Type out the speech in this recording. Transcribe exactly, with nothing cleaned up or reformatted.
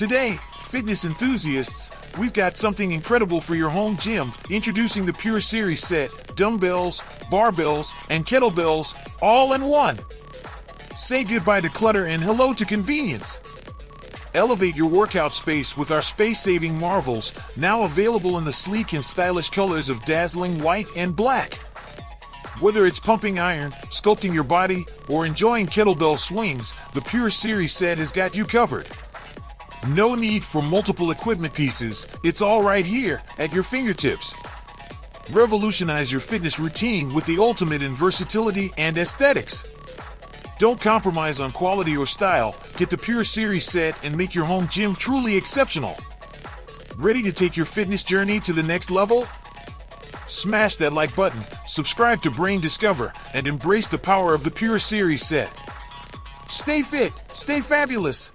Today, fitness enthusiasts, we've got something incredible for your home gym. Introducing the Pure Series set, dumbbells, barbells, and kettlebells, all in one. Say goodbye to clutter and hello to convenience. Elevate your workout space with our space-saving marvels, now available in the sleek and stylish colors of dazzling white and black. Whether it's pumping iron, sculpting your body, or enjoying kettlebell swings, the Pure Series set has got you covered. No need for multiple equipment pieces, it's all right here, at your fingertips. Revolutionize your fitness routine with the ultimate in versatility and aesthetics. Don't compromise on quality or style, get the Pure Series set and make your home gym truly exceptional. Ready to take your fitness journey to the next level? Smash that like button, subscribe to Brain Discover, and embrace the power of the Pure Series set. Stay fit, stay fabulous!